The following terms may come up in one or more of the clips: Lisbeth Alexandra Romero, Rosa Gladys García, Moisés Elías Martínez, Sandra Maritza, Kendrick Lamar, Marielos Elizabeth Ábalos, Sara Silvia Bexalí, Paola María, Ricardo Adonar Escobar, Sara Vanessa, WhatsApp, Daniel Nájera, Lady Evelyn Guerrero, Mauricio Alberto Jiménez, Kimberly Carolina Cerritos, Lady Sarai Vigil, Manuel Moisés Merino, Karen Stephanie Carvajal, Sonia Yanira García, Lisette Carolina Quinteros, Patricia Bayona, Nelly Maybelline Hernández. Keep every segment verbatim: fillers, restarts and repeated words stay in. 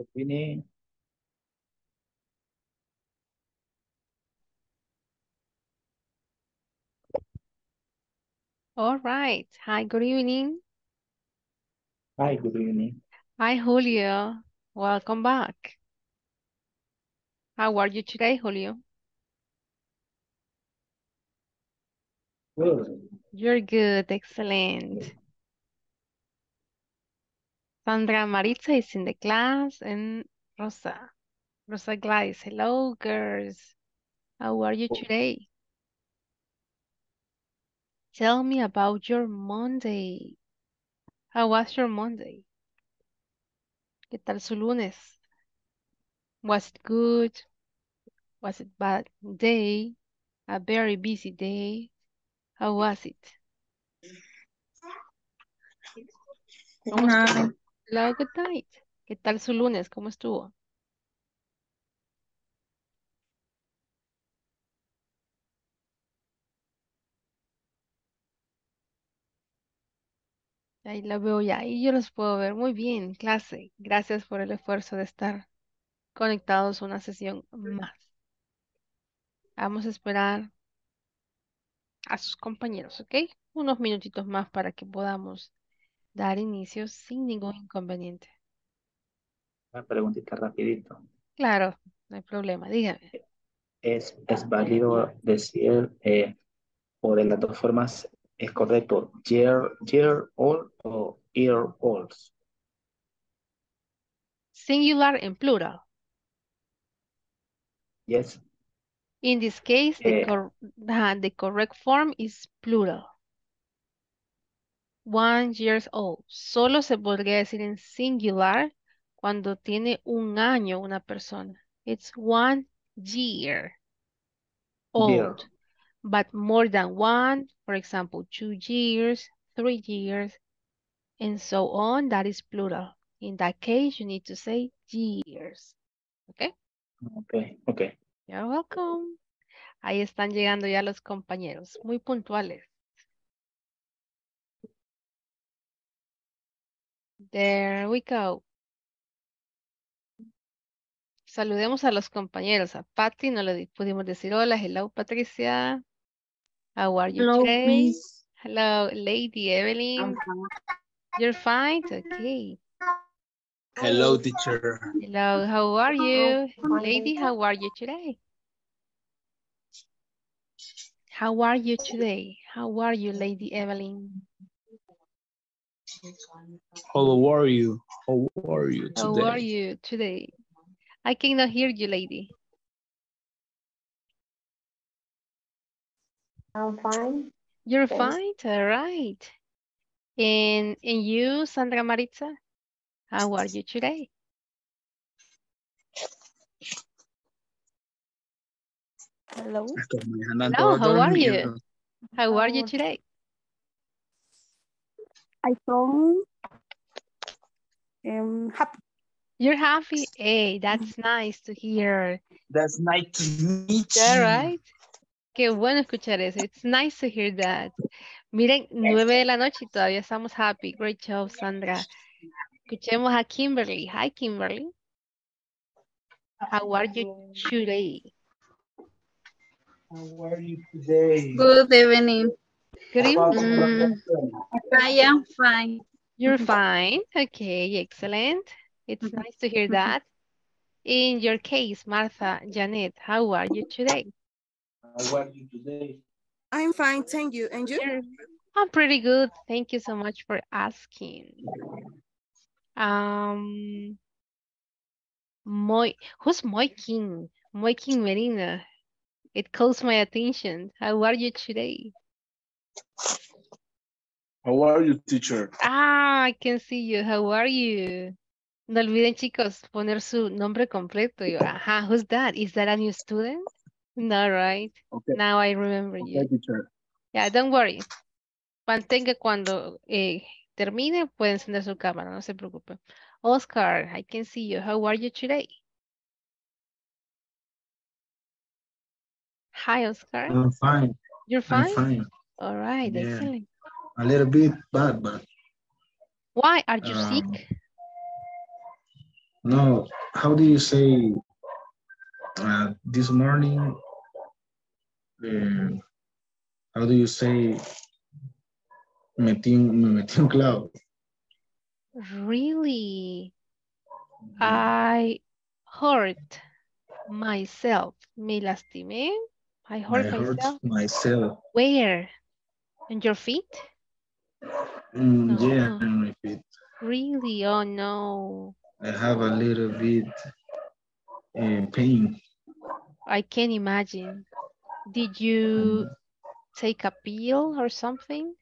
Opine. All right. Hi, good evening. Hi, good evening. Hi, Julio. Welcome back. How are you today, Julio? Good. You're good. Excellent. Sandra Maritza is in the class, and Rosa. Rosa Gladys. Hello, girls. How are you today? Tell me about your Monday. How was your Monday? ¿Qué tal su lunes? Was it good? Was it bad day? A very busy day? How was it? ¿Cómo estuvo? Hello, good night. ¿Qué tal su lunes? ¿Cómo estuvo? Ahí la veo ya, y yo los puedo ver. Muy bien, clase. Gracias por el esfuerzo de estar conectados a una sesión más. Vamos a esperar a sus compañeros, ¿ok? Unos minutitos más para que podamos dar inicio sin ningún inconveniente. Una preguntita rapidito. Claro, no hay problema, dígame. ¿Es, es válido decir eh, o de las dos formas? Es correcto, year, year old o year old. Singular and plural. Yes. In this case, eh. the, cor uh, the correct form is plural. One years old. Solo se podría decir en singular cuando tiene un año una persona. It's one year old. Year. But more than one, for example, two years, three years, and so on, that is plural. In that case, you need to say years. Okay? Okay, okay. You're welcome. Ahí están llegando ya los compañeros, muy puntuales. There we go. Saludemos a los compañeros. A Patty no le pudimos decir hola. Hello, Patricia. How are you Hello, today? Miss. Hello, Lady Evelyn. You're fine? Okay. Hello, teacher. Hello, how are you? Hello. Lady, how are you today? How are you today? How are you, Lady Evelyn? How are you? How are you today? How are you today? I cannot hear you, lady. I'm fine. You're Thanks. fine? All right. And, and you, Sandra Maritza? How are you today? Hello? Hello, how are you? How are you today? I told um happy. You're happy? Hey, that's nice to hear. That's nice to meet you. All right. Qué bueno escuchar eso. It's nice to hear that. Miren, nueve de la noche y todavía estamos happy. Great job, Sandra. Escuchemos a Kimberly. Hi, Kimberly. How are you today? How are you today? Good evening. Good evening. I am fine. You're fine. Okay, excellent. It's nice to hear that. In your case, Martha, Janet, how are you today? How are you today? I'm fine, thank you. And you? I'm pretty good. Thank you so much for asking. Um, Moy, who's Moikin? Moikin Merino. It calls my attention. How are you today? How are you, teacher? Ah, I can see you. How are you? No olviden, chicos, poner su nombre completo. Yo, ajá, who's that? Is that a new student? No, right? Okay. Now I remember okay, you. Teacher. Yeah, don't worry. Mantenga cuando eh, termine, puede encender su cámara, no se preocupe. Oscar, I can see you. How are you today? Hi, Oscar. I'm fine. You're fine? I'm fine. All right, yeah. Excellent. A little bit bad, but... Why? Are you um... sick? No, how do you say uh, this morning? Uh, how do you say me metí un cloud? Really? I hurt myself. Me lastimé. I hurt, I hurt myself. myself. Where? On your feet? Mm, no. Yeah, on my feet. Really? Oh no. I have a little bit uh, pain. I can imagine. Did you um, take a pill or something?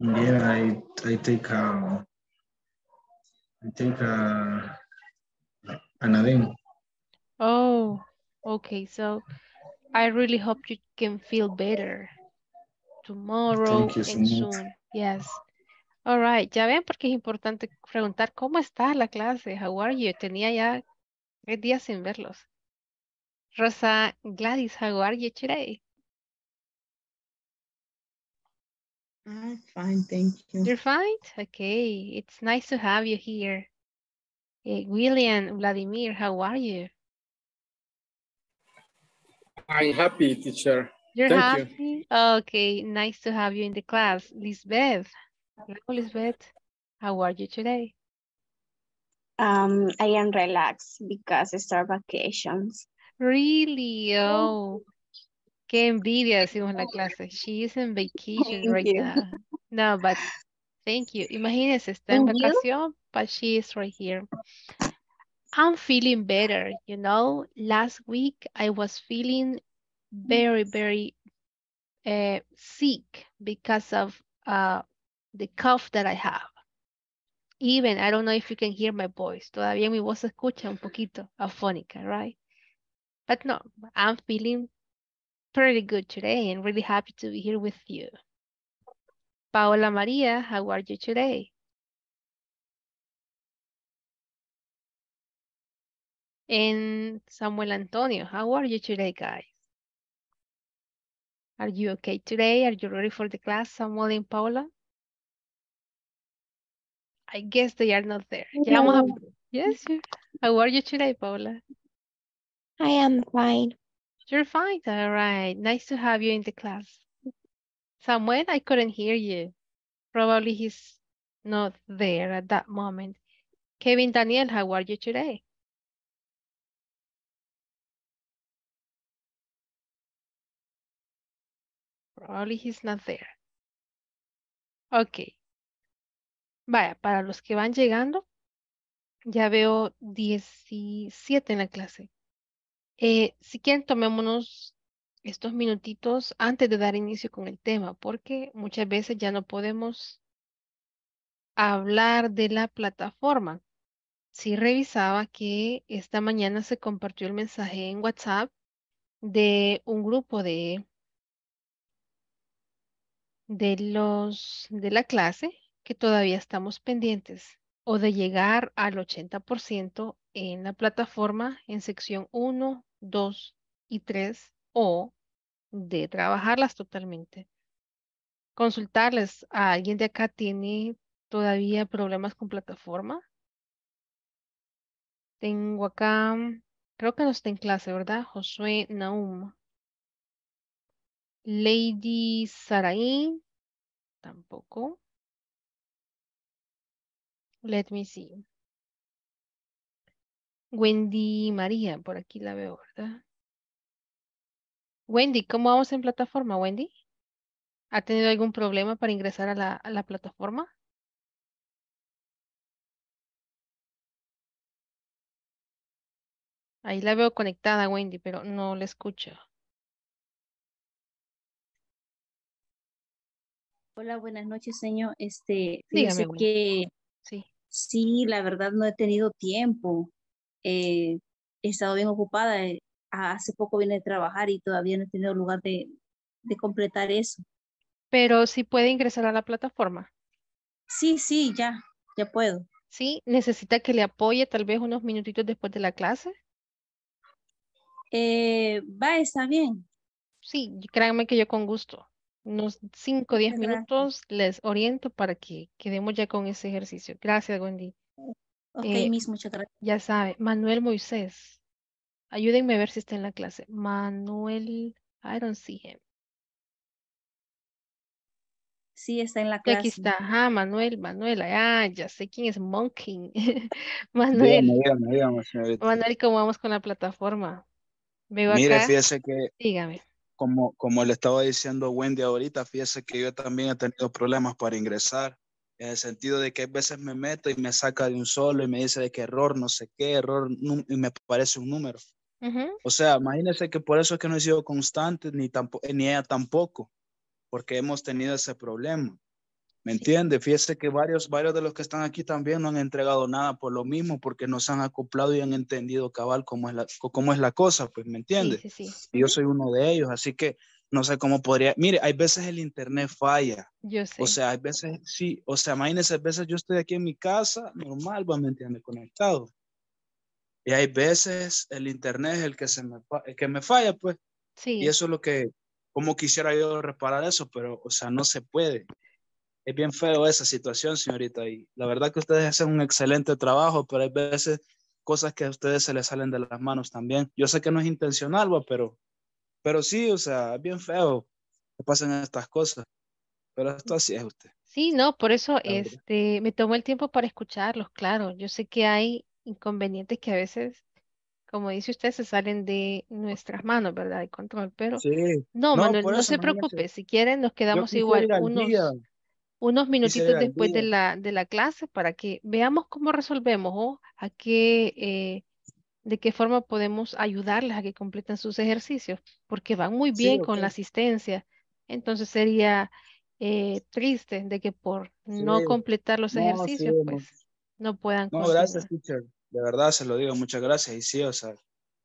Yeah, I I take a I take a Anadem. Oh, okay. So I really hope you can feel better tomorrow and soon. Yes. All right. Ya ven, porque es importante preguntar cómo está la clase. How are you? Tenía ya tres días sin verlos. Rosa Gladys, how are you today? I'm fine, thank you. You're fine? Okay. It's nice to have you here. Hey, William, Vladimir, how are you? I'm happy, teacher. You're Thank happy? You. Okay, nice to have you in the class. Lisbeth, hello, Lisbeth. How are you today? Um, I am relaxed because I start vacations. Really? Oh, qué envidia decimos en la clase. She is in vacation thank right you. now. No, but... Thank you. Imagínense, está en vacación, but she is right here. I'm feeling better, you know. Last week, I was feeling very, very uh, sick because of uh, the cough that I have. Even, I don't know if you can hear my voice. Todavía mi voz se escucha un poquito afónica, right? But no, I'm feeling pretty good today and really happy to be here with you. Paola María, how are you today? And Samuel Antonio, how are you today, guys? Are you okay today? Are you ready for the class, Samuel and Paola? I guess they are not there. Yeah. Yeah. Yes, how are you today, Paola? I am fine. You're fine? All right. Nice to have you in the class. Samuel, I couldn't hear you. Probably he's not there at that moment. Kevin, Daniel, how are you today? Probably he's not there. Okay. Vaya, para los que van llegando, ya veo diecisiete en la clase. Eh, si quieren, tomémonos estos minutitos antes de dar inicio con el tema, porque muchas veces ya no podemos hablar de la plataforma. Sí revisaba que esta mañana se compartió el mensaje en WhatsApp de un grupo de, de los de la clase que todavía estamos pendientes o de llegar al ochenta por ciento en la plataforma en sección uno, dos y tres. O de trabajarlas totalmente. Consultarles a alguien de acá tiene todavía problemas con plataforma. Tengo acá, creo que no está en clase, ¿verdad? Josué Naum. Lady Sarai, tampoco. Let me see. Wendy María, por aquí la veo, ¿verdad? Wendy, ¿cómo vamos en plataforma, Wendy? ¿Ha tenido algún problema para ingresar a la, a la plataforma? Ahí la veo conectada, Wendy, pero no la escucho. Hola, buenas noches, señor. Este, Dígame, que sí. sí, la verdad no he tenido tiempo. Eh, he estado bien ocupada. Eh. Hace poco vine a trabajar y todavía no he tenido lugar de, de completar eso. Pero sí puede ingresar a la plataforma. Sí, sí, ya, ya puedo. Sí, ¿necesita que le apoye tal vez unos minutitos después de la clase? Eh, va, está bien. Sí, créanme que yo con gusto. Unos cinco o diez minutos les oriento para que quedemos ya con ese ejercicio. Gracias, Wendy. Ok, eh, Miss, muchas gracias. Ya sabe, Manuel Moisés. Ayúdenme a ver si está en la clase. Manuel, I don't see him. Sí, está en la clase. Aquí está, ajá, Manuel, Manuel, ah, ya sé quién es Monkey. Manuel. Dígame, dígame, señorita. Manuel, ¿cómo vamos con la plataforma? Veo Mire, acá. Fíjese que, dígame. Como, como le estaba diciendo Wendy ahorita, fíjese que yo también he tenido problemas para ingresar, en el sentido de que a veces me meto y me saca de un solo y me dice de que error, no sé qué, error, y me aparece un número. Uh-huh. O sea, imagínense que por eso es que no he sido constante, ni, tampoco, ni ella tampoco. Porque hemos tenido ese problema. ¿Me entiende? Sí. Fíjese que varios, varios de los que están aquí también no han entregado nada por lo mismo, porque no se han acoplado y han entendido cabal cómo es la, cómo es la cosa, pues, ¿me entiende? Sí, sí, sí. Y yo soy uno de ellos, así que no sé cómo podría... Mire, hay veces el internet falla. Yo sé. O sea, hay veces, sí, o sea, imagínense, a veces yo estoy aquí en mi casa, normal, ¿me entiende? Conectado. Y hay veces el internet es el que, se me, el que me falla, pues. Sí. Y eso es lo que... Como quisiera yo reparar eso, pero, o sea, no se puede. Es bien feo esa situación, señorita. Y la verdad que ustedes hacen un excelente trabajo, pero hay veces cosas que a ustedes se les salen de las manos también. Yo sé que no es intencional, pero, pero sí, o sea, es bien feo que pasen estas cosas. Pero esto así es usted. Sí, no, por eso este, me tomó el tiempo para escucharlos, claro. Yo sé que hay inconvenientes que a veces... Como dice usted, se salen de nuestras manos, ¿verdad? De control, pero... Sí. No, no, Manuel, eso, no se preocupe. María, si quieren, nos quedamos igual unos, unos minutitos después de la, de la clase para que veamos cómo resolvemos o a qué, eh, de qué forma podemos ayudarles a que completen sus ejercicios, porque van muy bien, sí, okay, con la asistencia. Entonces sería eh, triste de que por sí, no completar los no, ejercicios, sí, pues, no, no puedan... No, continuar. Gracias, teacher. De verdad, se lo digo, muchas gracias. Y sí, o sea,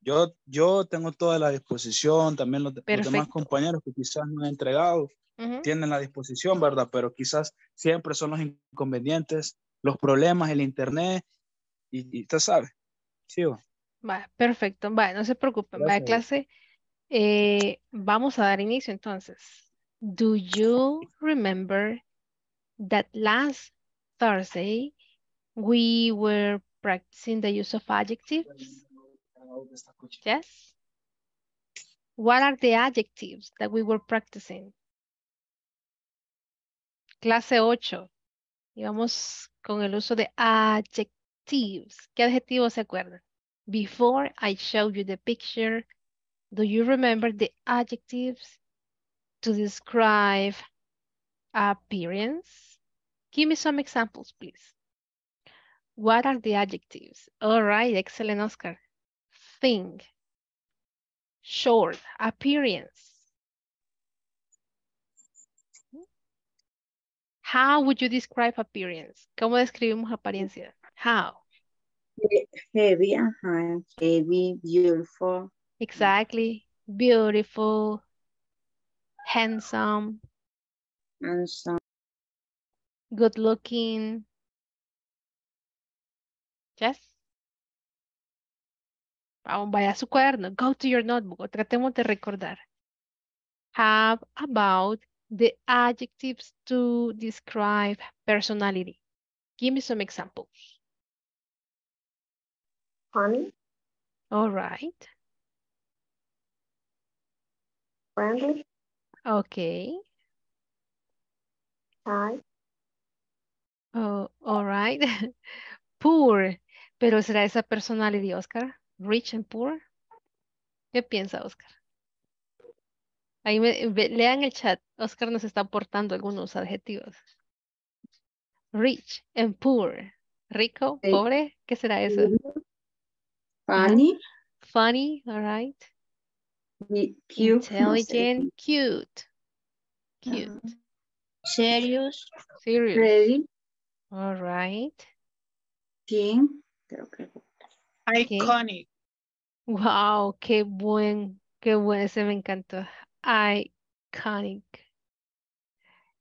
yo, yo tengo toda la disposición, también los, los demás compañeros que quizás no han entregado, uh-huh, tienen la disposición, ¿verdad? Pero quizás siempre son los inconvenientes, los problemas, el internet, y, y usted sabe. Sí, va. Vale, perfecto, vale, no se preocupen. Vale, clase, eh, vamos a dar inicio entonces. Do you remember that last Thursday we were practicing the use of adjectives? Yes. What are the adjectives that we were practicing? Clase ocho. Y vamos con el uso de adjectives. ¿Qué adjetivos se acuerdan? Before I showed you the picture, do you remember the adjectives to describe appearance? Give me some examples, please. What are the adjectives? All right, excellent, Oscar. Thing, short, appearance. How would you describe appearance? ¿Cómo describimos apariencia? How? Heavy, uh-huh. Heavy, beautiful. Exactly, beautiful, handsome, handsome, good looking. Yes. Vamos, vaya a su cuaderno. Go to your notebook. O tratemos de recordar. How about the adjectives to describe personality? Give me some examples. Funny. All right. Friendly. Okay. Hi. Oh, all right. Poor. Pero será esa personalidad, Oscar, rich and poor. ¿Qué piensa, Oscar? Ahí me, lean el chat. Oscar nos está aportando algunos adjetivos. Rich and poor. Rico, hey, pobre. ¿Qué será eso? Funny. Funny, all right. Cute. Intelligent, cute. Cute. Uh-huh. Serious. Serious. Ready. All right. King. Creo que... Iconic. Wow, qué buen, qué buen, ese me encantó. Iconic.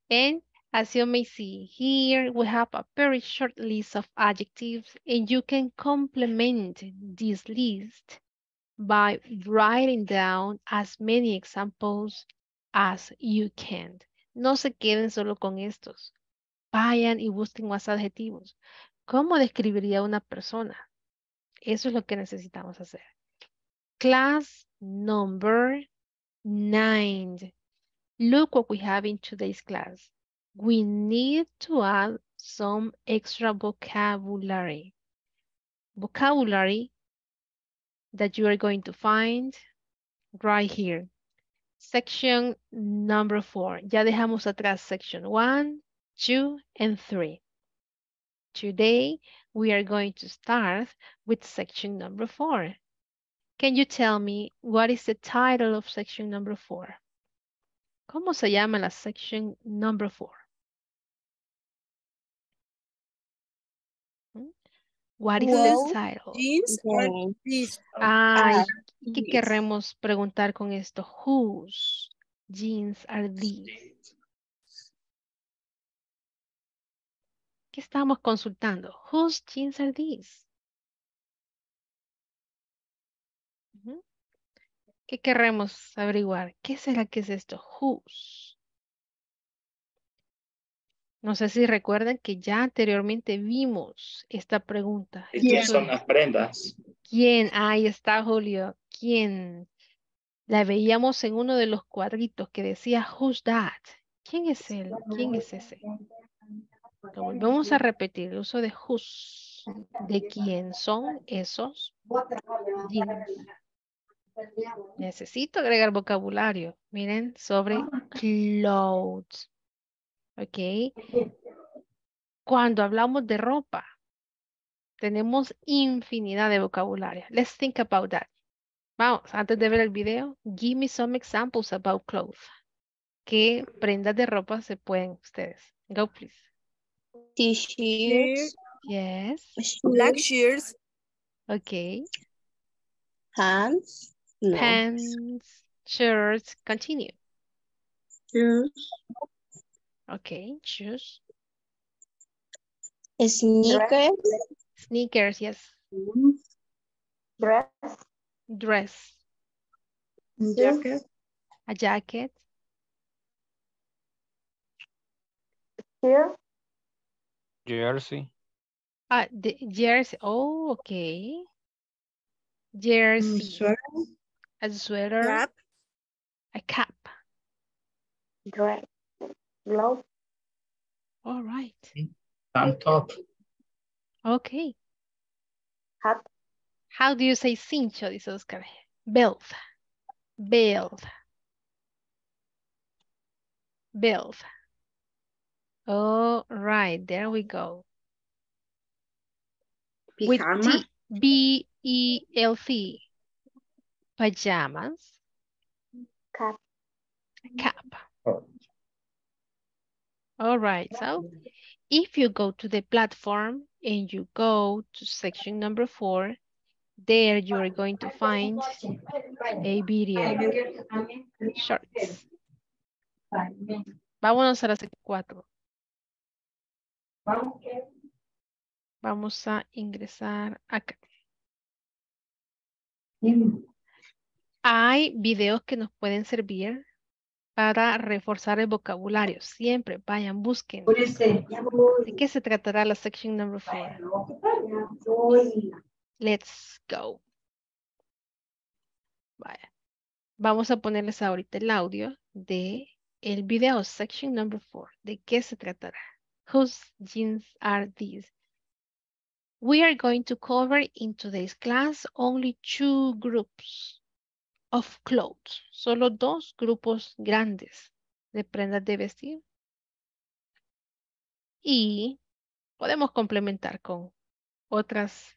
And as you may see, here we have a very short list of adjectives, and you can complement this list by writing down as many examples as you can. No se queden solo con estos. Vayan y busquen más adjetivos. ¿Cómo describiría a una persona? Eso es lo que necesitamos hacer. Class number nine. Look what we have in today's class. We need to add some extra vocabulary. Vocabulary that you are going to find right here. Section number four. Ya dejamos atrás section one, two, and three. Today, we are going to start with section number four. Can you tell me what is the title of section number four? ¿Cómo se llama la section number four? What is well, the title? Jeans or jeans? Ah, ¿qué jeans. Queremos preguntar con esto? Whose jeans are these? ¿Qué estamos consultando? Whose jeans are these? ¿Qué queremos averiguar? ¿Qué será que es esto? Whose. No sé si recuerdan que ya anteriormente vimos esta pregunta. ¿Quién son las prendas? ¿Quién? Ahí está, Julio. ¿Quién? La veíamos en uno de los cuadritos que decía Who's that? ¿Quién es él? ¿Quién es ese? Lo volvemos a repetir, el uso de whose, de quién son esos jeans. Necesito agregar vocabulario, miren, sobre clothes, ¿ok? Cuando hablamos de ropa, tenemos infinidad de vocabulario. Let's think about that. Vamos, antes de ver el video, give me some examples about clothes. ¿Qué prendas de ropa se pueden ustedes? Go, please. T-shirts. Yes. Black shirts. Okay. Pants. No. Pants. Shirts. Continue. Shoes. Okay. Shoes. Sneakers. Sneakers. Yes. Dress. Dress. Jacket. A jacket. Here. Jersey. Ah, the jersey. Oh, okay. Jersey. Sweater. A sweater. Cap. A cap. Dress. Glove. All right. Tank top. Okay. Hat. How do you say cincho? Dice Oscar. Belt. Belt. Belt. All right, there we go. Pijama. B E L T. Pajamas. Cap. Cap. Oh. All right, so if you go to the platform and you go to section number four, there you are going to find a video. Shorts. Vámonos a la sección cuatro. Vamos a ingresar acá. Hay videos que nos pueden servir para reforzar el vocabulario. Siempre vayan, busquen. ¿De qué se tratará la section number four? Let's go. Vaya. Vamos a ponerles ahorita el audio de el video section number four. ¿De qué se tratará? Whose jeans are these? We are going to cover in today's class only two groups of clothes. Solo dos grupos grandes de prendas de vestir. Y podemos complementar con otras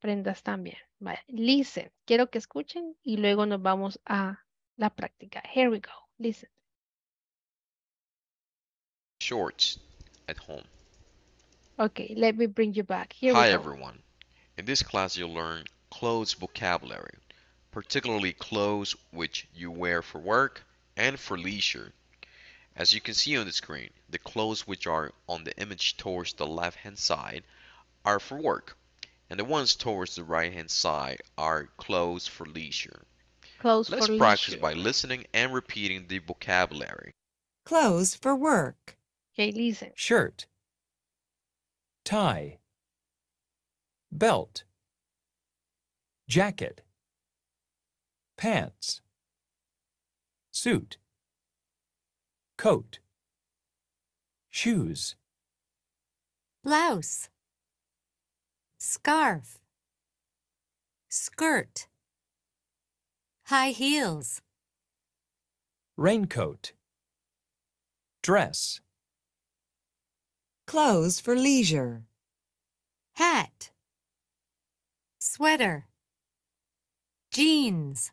prendas también. Vale. Listen, quiero que escuchen y luego nos vamos a la práctica. Here we go. Listen. Shorts. At home. Okay, let me bring you back. Here Hi everyone. In this class you'll learn clothes vocabulary, particularly clothes which you wear for work and for leisure. As you can see on the screen, the clothes which are on the image towards the left hand side are for work, and the ones towards the right hand side are clothes for leisure. Clothes Let's for practice leisure. by listening and repeating the vocabulary. Clothes for work. Okay, listen. Shirt. tie, belt, jacket, pants, suit, coat, shoes, blouse, scarf, skirt, high heels, raincoat, dress, clothes for leisure, hat, sweater, jeans,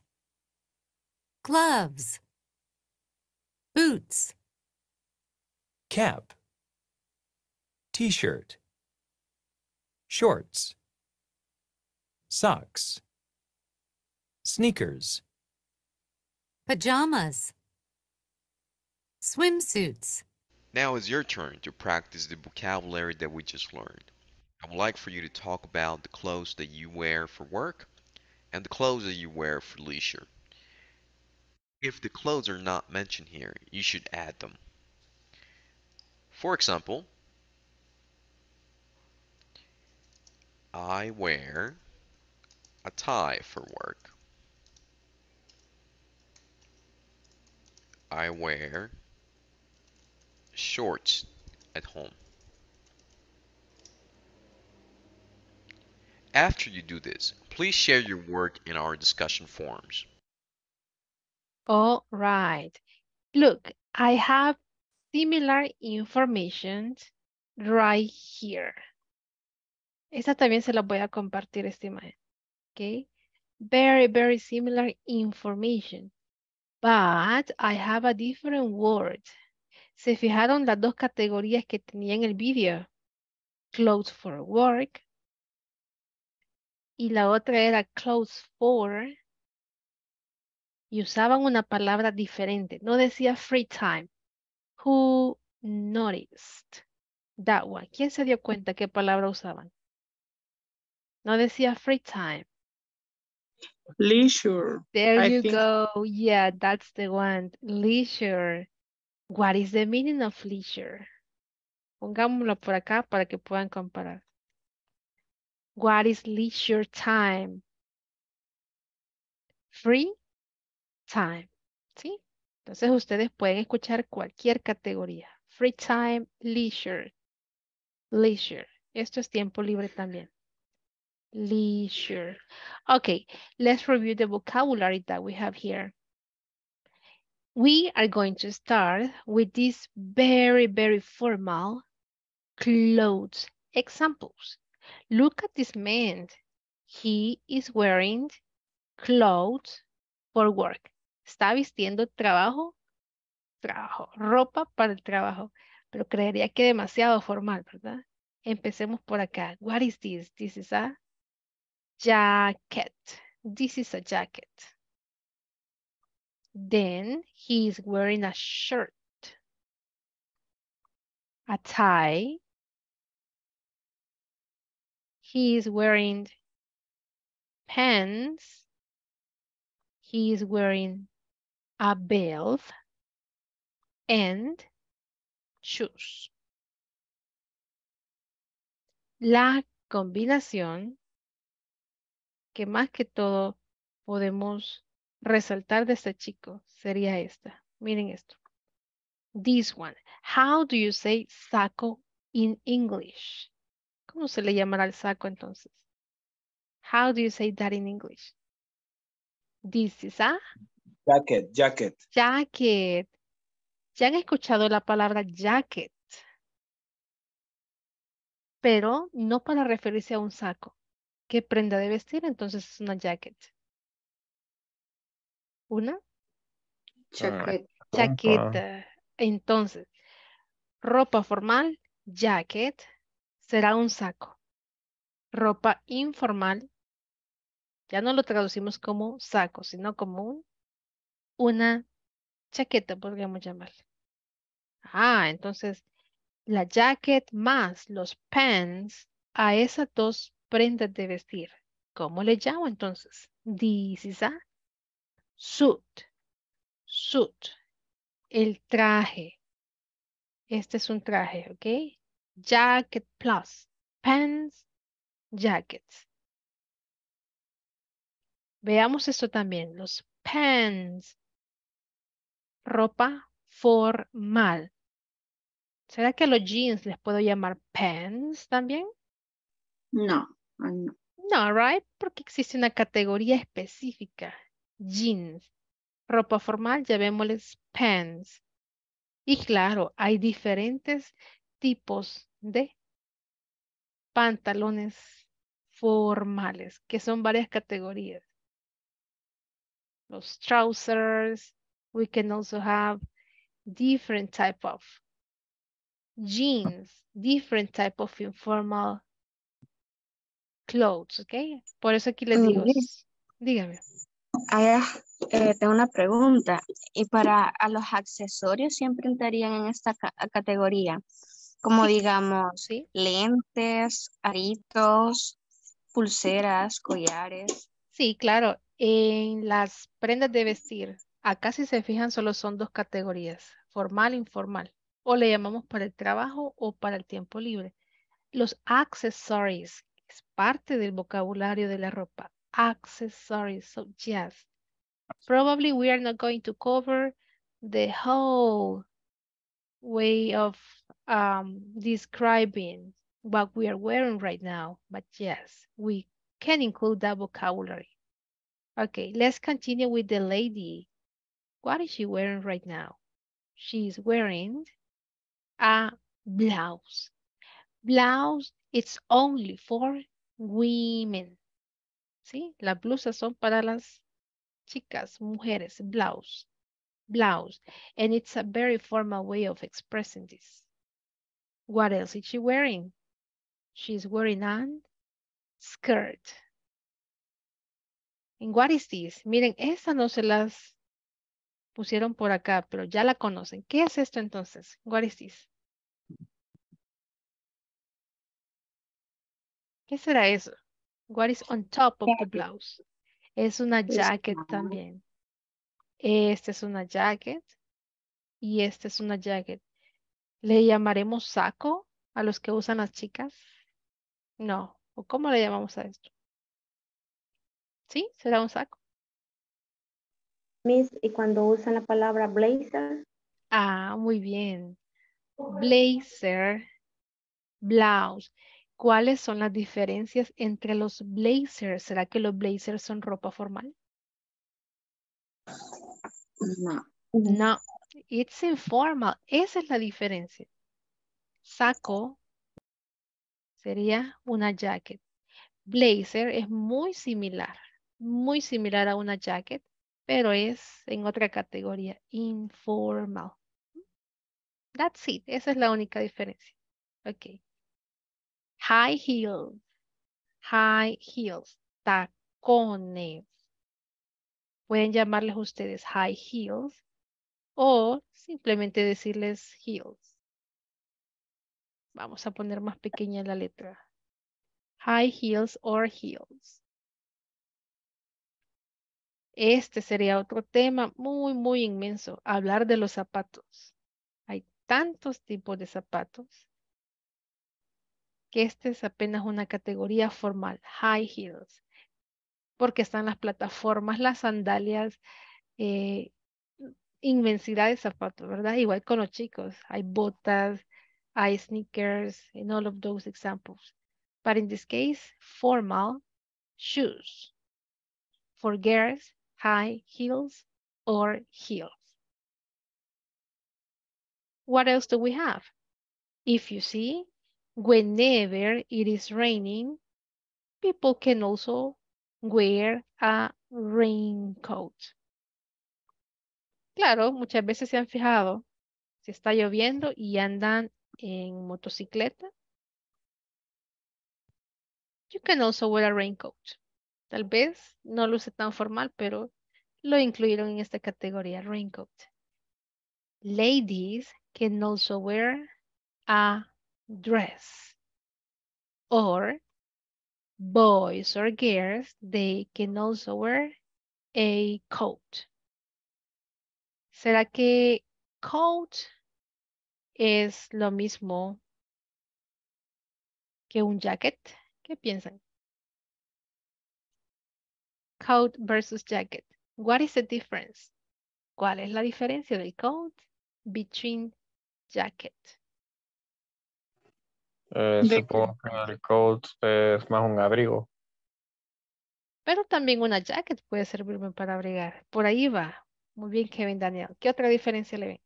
gloves, boots, cap, t-shirt, shorts, socks, sneakers, pajamas, swimsuits. Now it's your turn to practice the vocabulary that we just learned. I would like for you to talk about the clothes that you wear for work and the clothes that you wear for leisure. If the clothes are not mentioned here, you should add them. For example, I wear a tie for work. I wear shorts at home. After you do this, please share your work in our discussion forums. All right. Look, I have similar information right here. Esta también se la voy a compartir esta imagen. Okay. Very, very similar information. But I have a different word. ¿Se fijaron las dos categorías que tenía en el video? Clothes for work. Y la otra era clothes for. Y usaban una palabra diferente. No decía free time. Who noticed that one? ¿Quién se dio cuenta qué palabra usaban? No decía free time. Leisure. There I you think... go. Yeah, that's the one. Leisure. What is the meaning of leisure? Pongámoslo por acá para que puedan comparar. What is leisure time? Free time. ¿Sí? Entonces ustedes pueden escuchar cualquier categoría. Free time, leisure. Leisure. Esto es tiempo libre también. Leisure. Okay, let's review the vocabulary that we have here. We are going to start with these very, very formal clothes examples. Look at this man. He is wearing clothes for work. Está vistiendo trabajo, trabajo, ropa para el trabajo. Pero creería que demasiado formal, ¿verdad? Empecemos por acá. What is this? This is a jacket. This is a jacket. Then he is wearing a shirt, a tie. He is wearing pants. He is wearing a belt and shoes. La combinación que más que todo podemos resaltar de este chico sería esta. Miren esto. This one. How do you say saco in English? ¿Cómo se le llamará el saco entonces? How do you say that in English? This is a jacket, jacket. Jacket. Ya han escuchado la palabra jacket, pero no para referirse a un saco. ¿Qué prenda de vestir? Entonces es una jacket. Una chaqueta. Chaqueta. Entonces, ropa formal, jacket, será un saco. Ropa informal, ya no lo traducimos como saco, sino como un, una chaqueta, podríamos llamarla. Ah, entonces, la jacket más los pants, a esas dos prendas de vestir. ¿Cómo le llamo entonces? This is a suit, suit, el traje. Este es un traje, ¿ok? Jacket plus pants, jackets. Veamos esto también, los pants, ropa formal. ¿Será que los jeans les puedo llamar pants también? No, no. No, right? Porque existe una categoría específica, jeans. Ropa formal, llamémosles pants. Y claro, hay diferentes tipos de pantalones formales, que son varias categorías. Los trousers, we can also have different type of jeans, different type of informal clothes, ¿ok? Por eso aquí les digo, dígame. Allá, eh, tengo una pregunta. Y para a los accesorios siempre entrarían en esta ca categoría. Como sí. digamos, ¿Sí? lentes, aritos, pulseras, collares. Sí, claro. En las prendas de vestir, acá si se fijan solo son dos categorías, formal e informal. O le llamamos para el trabajo o para el tiempo libre. Los accessories es parte del vocabulario de la ropa. Accessories, so yes, probably we are not going to cover the whole way of um, describing what we are wearing right now, but yes, we can include that vocabulary. Okay, let's continue with the lady. What is she wearing right now? She is wearing a blouse. Blouse, it's only for women. ¿Sí? Las blusas son para las chicas, mujeres, blouse, blouse. And it's a very formal way of expressing this. What else is she wearing? She's wearing a skirt. And what is this? Miren, esa no se las pusieron por acá, pero ya la conocen. ¿Qué es esto entonces? What is this? ¿Qué será eso? What is on top of the blouse? Es una jacket también. Esta es una jacket. Y esta es una jacket. ¿Le llamaremos saco a los que usan las chicas? No. ¿O cómo le llamamos a esto? ¿Sí? ¿Será un saco? Miss, ¿y cuando usan la palabra blazer? Ah, muy bien. Blazer, blouse. ¿Cuáles son las diferencias entre los blazers? ¿Será que los blazers son ropa formal? No. No, it's informal. Esa es la diferencia. Saco sería una jacket. Blazer es muy similar, muy similar a una jacket, pero es en otra categoría, informal. That's it. Esa es la única diferencia. Ok. High heels, high heels, tacones. Pueden llamarles ustedes high heels o simplemente decirles heels. Vamos a poner más pequeña la letra. High heels or heels. Este sería otro tema muy, muy inmenso. Hablar de los zapatos. Hay tantos tipos de zapatos. Que este es apenas una categoría formal, high heels, porque están las plataformas, las sandalias, eh, inmensidad de zapatos, ¿verdad? Igual con los chicos, hay botas, hay sneakers, and all of those examples. But in this case, formal shoes. For girls, high heels or heels. What else do we have? If you see, whenever it is raining, people can also wear a raincoat. Claro, muchas veces se han fijado, si está lloviendo y andan en motocicleta, you can also wear a raincoat. Tal vez no lo use tan formal, pero lo incluyeron en esta categoría, raincoat. Ladies can also wear a dress, or boys or girls, they can also wear a coat. ¿Será que coat es lo mismo que un jacket? ¿Qué piensan? Coat versus jacket. What is the difference? ¿Cuál es la diferencia del coat between jacket? Eh, supongo que el coat es más un abrigo. Pero también una jacket puede servirme para abrigar. Por ahí va. Muy bien, Kevin, Daniel. ¿Qué otra diferencia le ven?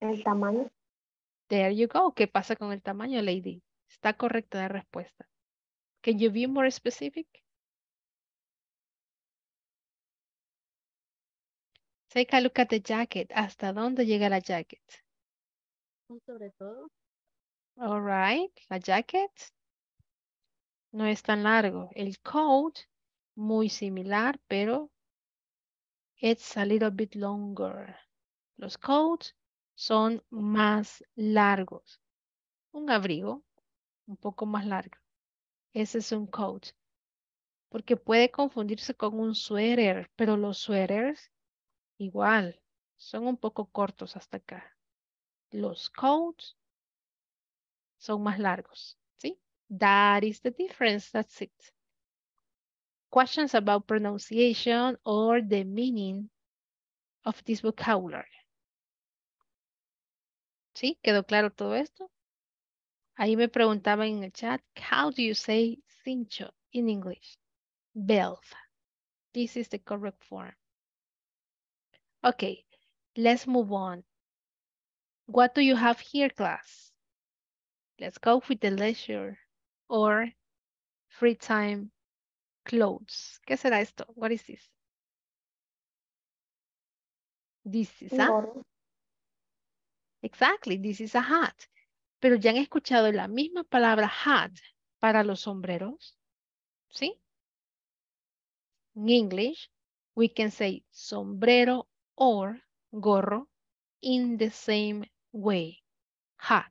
El tamaño. There you go. ¿Qué pasa con el tamaño, Lady? Está correcta la respuesta. Can you be more specific? Take a look at the jacket. ¿Hasta dónde llega la jacket? Sobre todo. All right. La jacket no es tan largo. El coat, muy similar, pero it's a little bit longer. Los coats son más largos. Un abrigo un poco más largo. Ese es un coat. Porque puede confundirse con un suéter, pero los suéteres igual son un poco cortos hasta acá. Los coats son más largos. ¿Sí? That is the difference. That's it. Questions about pronunciation or the meaning of this vocabulary. ¿Sí? ¿Quedó claro todo esto? Ahí me preguntaban en el chat, how do you say cincho in English? Belt. This is the correct form. Okay, let's move on. What do you have here, class? Let's go with the leisure or free time clothes. ¿Qué será esto? What is this? This is a... Exactly, this is a hat. Pero ya han escuchado la misma palabra hat para los sombreros. ¿Sí? In English, we can say sombrero or gorro in the same way. Hat.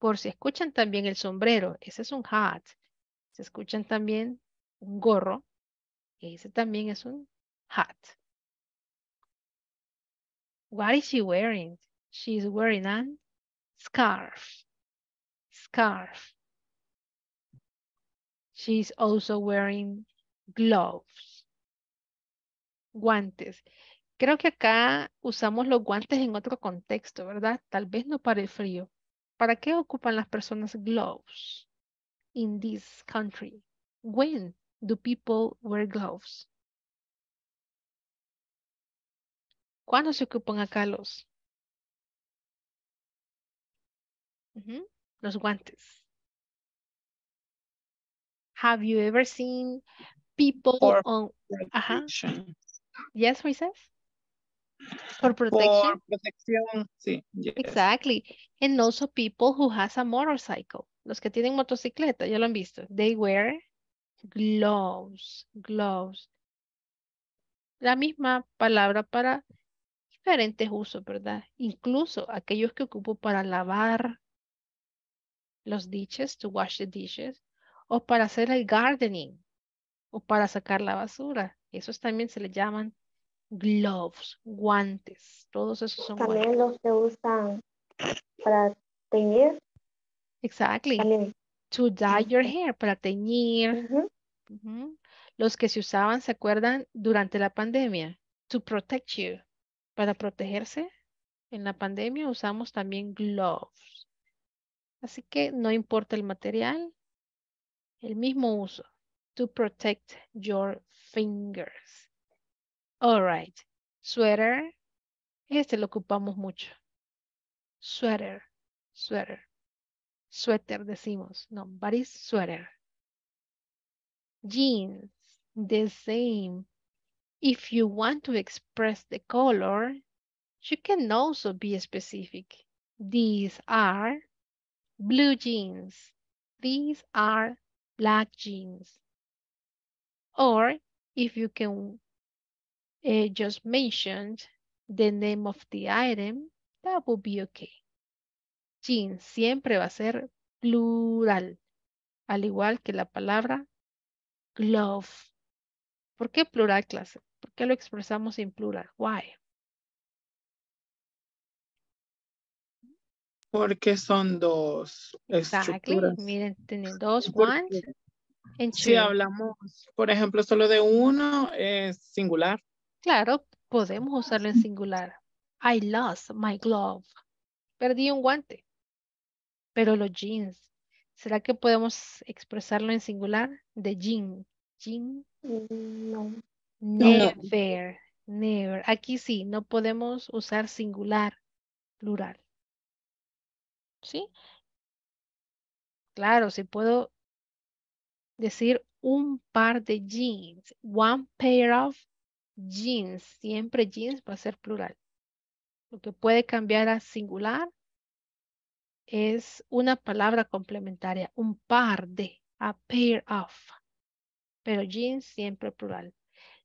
Por si escuchan también el sombrero, ese es un hat. Si escuchan también un gorro, ese también es un hat. What is she wearing? She is wearing a scarf. Scarf. She is also wearing gloves. Guantes. Creo que acá usamos los guantes en otro contexto, ¿verdad? Tal vez no para el frío. ¿Para qué ocupan las personas gloves in this country? When do people wear gloves? ¿Cuándo se ocupan acá los? Uh-huh. Los guantes. Have you ever seen people for on protection? Uh-huh. Yes, Moisés? For protection. For protección, sí. Yes. Exactly. And also people who has a motorcycle. Los que tienen motocicleta, ya lo han visto. They wear gloves. Gloves. La misma palabra para diferentes usos, ¿verdad? Incluso aquellos que ocupo para lavar los dishes, to wash the dishes, o para hacer el gardening, o para sacar la basura. Esos también se les llaman gloves, guantes. Todos esos son también guantes. También los que usan para teñir. Exactly. También. To dye your hair, para teñir. Uh-huh. Uh-huh. Los que se usaban, ¿se acuerdan? Durante la pandemia. To protect you. Para protegerse en la pandemia usamos también gloves. Así que no importa el material, el mismo uso. To protect your fingers. All right. Sweater. Este lo ocupamos mucho. Sweater. Sweater. Sweater decimos. No, but it's sweater. Jeans. The same. If you want to express the color, you can also be specific. These are blue jeans. These are black jeans. Or if you can uh, just mention the name of the item, that would be okay. Jeans siempre va a ser plural, al igual que la palabra glove. ¿Por qué plural, clase? ¿Por qué lo expresamos en plural? Why? Porque son dos estructuras. Exactly. Miren, tienen dos, one, and two. Si hablamos, por ejemplo, solo de uno, es singular. Claro, podemos usarlo en singular. I lost my glove. Perdí un guante. Pero los jeans. ¿Será que podemos expresarlo en singular? The jean. Jean. No. Never. No. Never. Aquí sí, no podemos usar singular, plural. ¿Sí? Claro, si puedo decir un par de jeans. One pair of jeans. Siempre jeans va a ser plural. Lo que puede cambiar a singular es una palabra complementaria. Un par de. A pair of. Pero jeans siempre plural.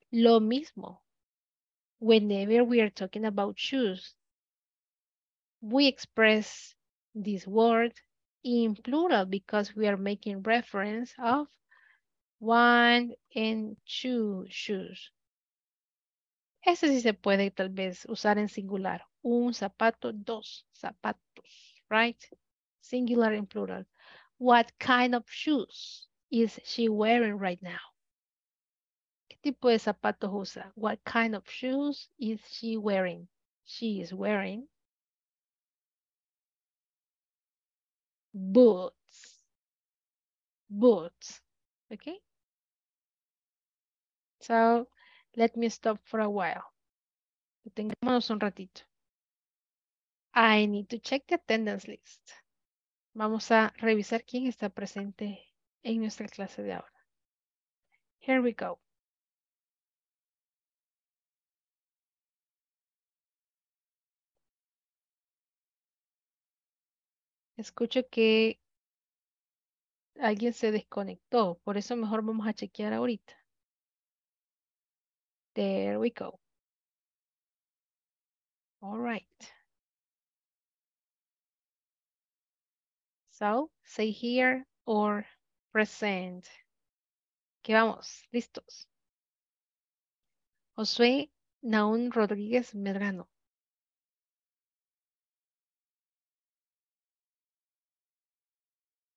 Lo mismo. Whenever we are talking about shoes, we express this word in plural because we are making reference of one and two shoes. Ese sí se puede tal vez usar en singular. Un zapato, dos zapatos, right? Singular and plural. What kind of shoes is she wearing right now? ¿Qué tipo de zapatos usa? What kind of shoes is she wearing? She is wearing boots. Boots. Okay? So, let me stop for a while. Detengámonos un ratito. I need to check the attendance list. Vamos a revisar quién está presente en nuestra clase de ahora. Here we go. Escucho que alguien se desconectó, por eso mejor vamos a chequear ahorita. There we go. All right. So, say here or present. Que vamos, listos. Josué Naum Rodríguez Medrano.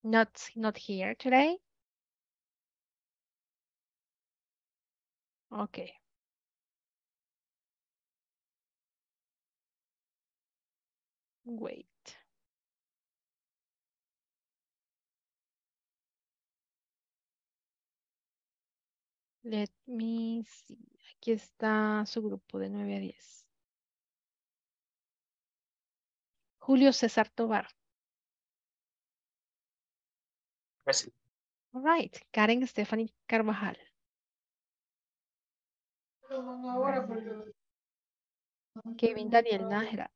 Not, not here today. Okay. Wait. Let me see. Aquí está su grupo de nueve a diez. Julio César Tobar. Present. All right. Karen Stephanie Carvajal. Kevin Daniel Nájera.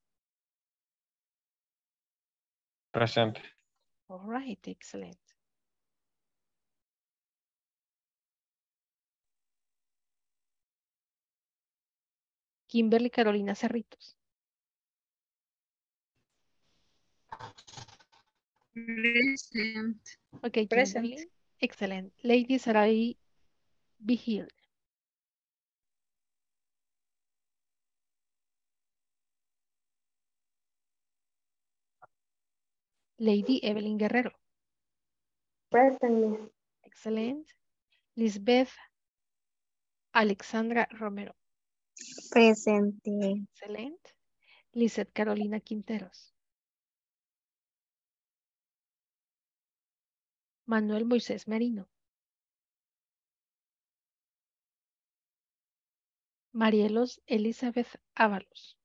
Present. All right. Excellent. Kimberly Carolina Cerritos. Present. Okay, present. Kimberly. Excellent. Lady Sarai Vigil. Lady Evelyn Guerrero. Present. Excellent. Lisbeth Alexandra Romero. Present. Excellent. Lisette Carolina Quinteros. Manuel Moisés Merino. Marielos Elizabeth Ábalos.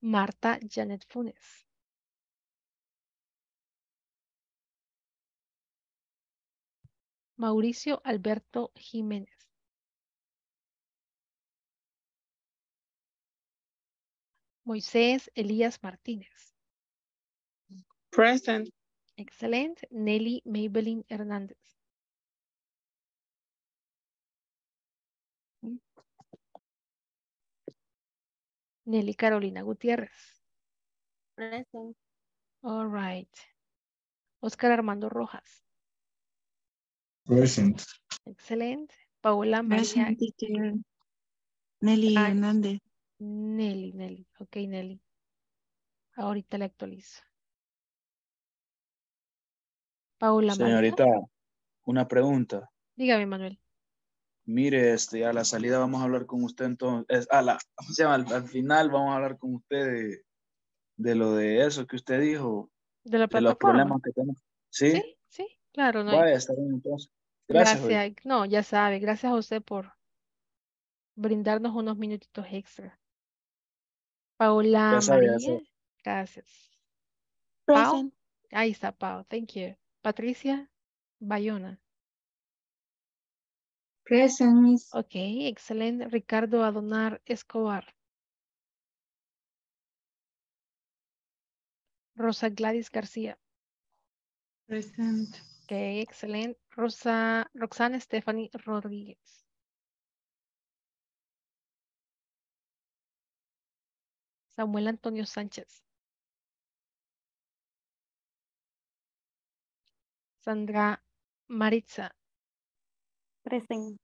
Marta Janet Funes. Mauricio Alberto Jiménez. Moisés Elías Martínez. Present. Excellent. Nelly Maybelline Hernández. Nelly Carolina Gutiérrez. Present. All right. Oscar Armando Rojas. Present. Excellent. Paola María. Nelly Hernández. Nelly, Nelly. Ok, Nelly. Ahorita le actualizo. Paola María. Señorita, una pregunta. Dígame, Manuel. Mire, este, a la salida vamos a hablar con usted entonces. A la, o sea, al, al final vamos a hablar con usted de, de lo de eso que usted dijo. De, la de los problemas que tenemos. ¿Sí? Sí, sí, claro. No vaya, está bien entonces. Gracias. Gracias. No, ya sabe. Gracias a usted por brindarnos unos minutitos extra. Paola María. Eso. Gracias. Pao. Ahí está, Pao. Thank you. Patricia Bayona. Present, Miss. Ok, excelente. Ricardo Adonar Escobar. Rosa Gladys García. Present. Ok, excelente. Rosa, Roxana Stephanie Rodríguez. Samuel Antonio Sánchez. Sandra Maritza. Present.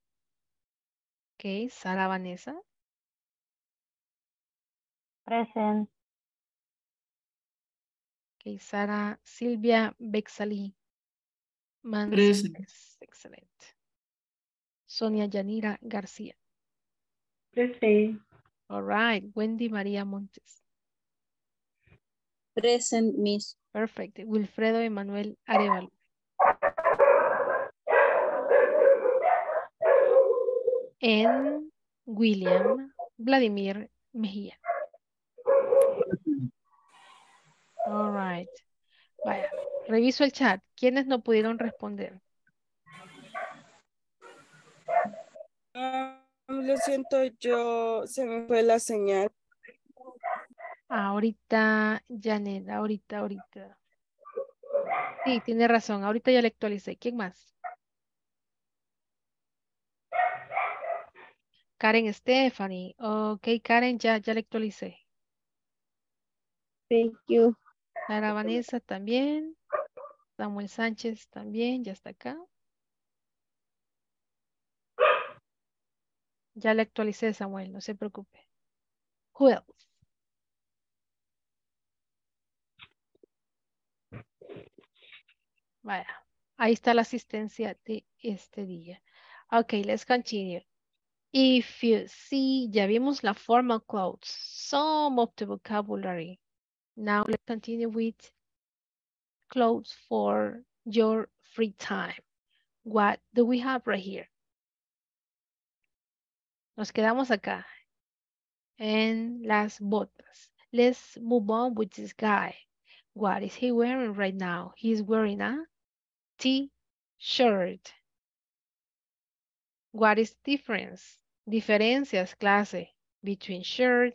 Ok, Sara Vanessa. Present. Ok, Sara Silvia Bexalí. Present. Excelente. Sonia Yanira García. Present. All right, Wendy María Montes. Present, Miss. Perfect. Wilfredo Emanuel Arevalo. En William Vladimir Mejía. All right. Vaya, reviso el chat. ¿Quiénes no pudieron responder? Uh, lo siento, yo se me fue la señal. Ahorita, Janet, ahorita, ahorita. Sí, tiene razón. Ahorita ya le actualicé. ¿Quién más? Karen Stephanie. Ok, Karen, ya, ya le actualicé. Thank you. Sara Vanessa también. Samuel Sánchez también, ya está acá. Ya le actualicé, Samuel, no se preocupe. Who else? Vaya, ahí está la asistencia de este día. Ok, let's continue. If you see, ya vimos la formal clause, some of the vocabulary. Now let's continue with clause for your free time. What do we have right here? Nos quedamos acá en las botas. Let's move on with this guy. What is he wearing right now? He's wearing a t-shirt. What is the difference? Diferencias, clase, between shirt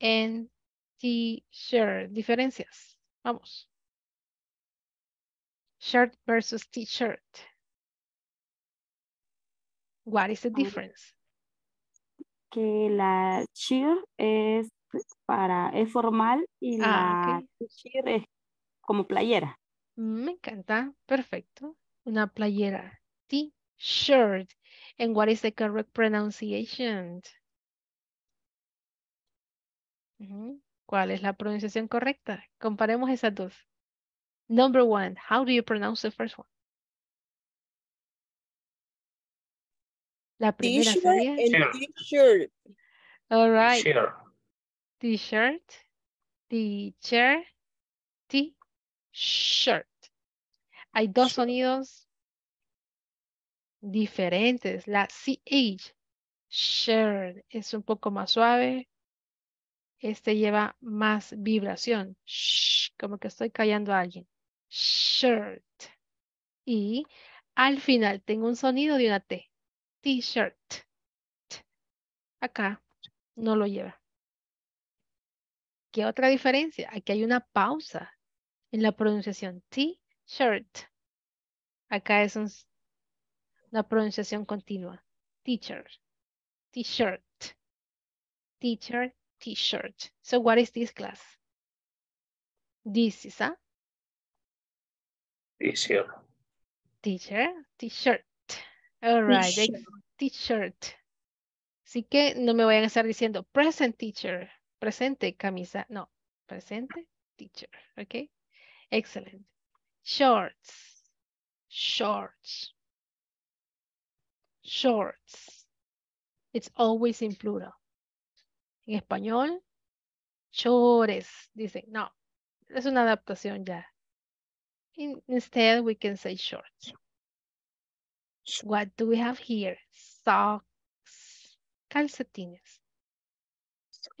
and t-shirt. Diferencias. Vamos. Shirt versus t-shirt. What is the difference? Que la shirt es para, es formal y la ah, okay. T-shirt es como playera. Me encanta. Perfecto. Una playera. T-shirt. And what is the correct pronunciation? ¿Cuál es la pronunciación correcta? Comparemos esas dos. Number one, how do you pronounce the first one? La primera sería t-shirt. All right. T-shirt. T-shirt. T-shirt. Hay dos sonidos diferentes. La ch, shirt, es un poco más suave. Este lleva más vibración. Shh, como que estoy callando a alguien. Shirt. Y al final tengo un sonido de una t. T-shirt. Acá no lo lleva. ¿Qué otra diferencia? Aquí hay una pausa en la pronunciación. T-shirt. Acá es un la pronunciación continua. Teacher, t-shirt, teacher, t-shirt. So what is this class? This is a teacher, teacher, t-shirt. All right, t-shirt. Así que no me vayan a estar diciendo present teacher, presente camisa, no, presente teacher, ok. Excelente. Shorts, shorts, shorts. It's always in plural. En español, chores, dicen, no, es una adaptación ya. In, instead, we can say shorts. What do we have here? Socks, calcetines.